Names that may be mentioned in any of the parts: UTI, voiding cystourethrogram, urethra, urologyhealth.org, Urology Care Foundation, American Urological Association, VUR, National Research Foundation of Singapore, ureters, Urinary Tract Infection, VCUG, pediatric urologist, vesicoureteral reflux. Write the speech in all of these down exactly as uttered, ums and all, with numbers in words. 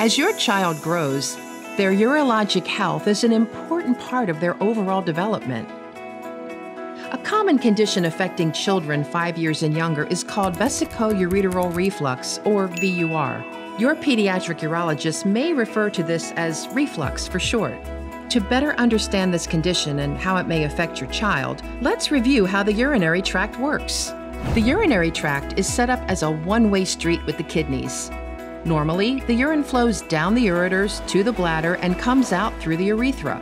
As your child grows, their urologic health is an important part of their overall development. A common condition affecting children five years and younger is called vesicoureteral reflux, or V U R. Your pediatric urologist may refer to this as reflux for short. To better understand this condition and how it may affect your child, let's review how the urinary tract works. The urinary tract is set up as a one-way street with the kidneys. Normally, the urine flows down the ureters to the bladder and comes out through the urethra.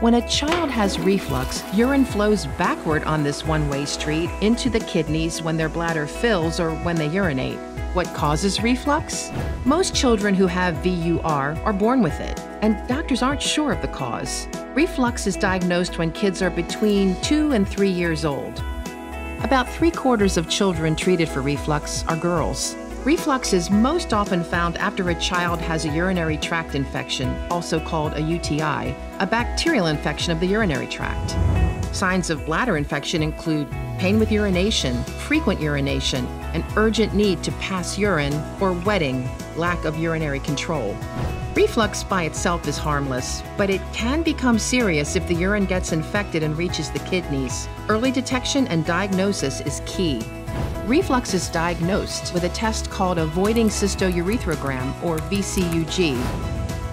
When a child has reflux, urine flows backward on this one-way street into the kidneys when their bladder fills or when they urinate. What causes reflux? Most children who have V U R are born with it, and doctors aren't sure of the cause. Reflux is diagnosed when kids are between two and three years old. About three-quarters of children treated for reflux are girls. Reflux is most often found after a child has a urinary tract infection, also called a U T I, a bacterial infection of the urinary tract. Signs of bladder infection include pain with urination, frequent urination, an urgent need to pass urine, or wetting, lack of urinary control. Reflux by itself is harmless, but it can become serious if the urine gets infected and reaches the kidneys. Early detection and diagnosis is key. Reflux is diagnosed with a test called a voiding cystourethrogram, or V C U G.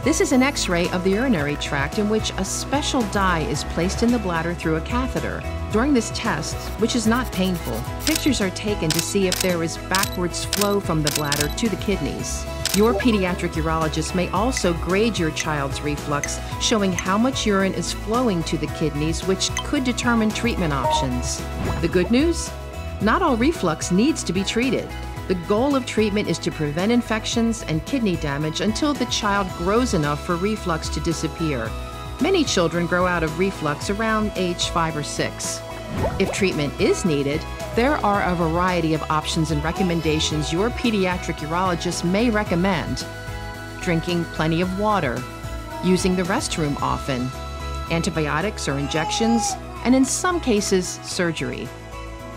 This is an X-ray of the urinary tract in which a special dye is placed in the bladder through a catheter. During this test, which is not painful, pictures are taken to see if there is backwards flow from the bladder to the kidneys. Your pediatric urologist may also grade your child's reflux, showing how much urine is flowing to the kidneys, which could determine treatment options. The good news? Not all reflux needs to be treated. The goal of treatment is to prevent infections and kidney damage until the child grows enough for reflux to disappear. Many children grow out of reflux around age five or six. If treatment is needed, there are a variety of options and recommendations your pediatric urologist may recommend. Drinking plenty of water, using the restroom often, antibiotics or injections, and in some cases, surgery.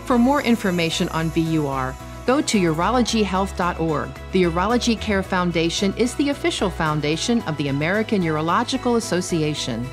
For more information on V U R, go to urology health dot org. The Urology Care Foundation is the official foundation of the American Urological Association.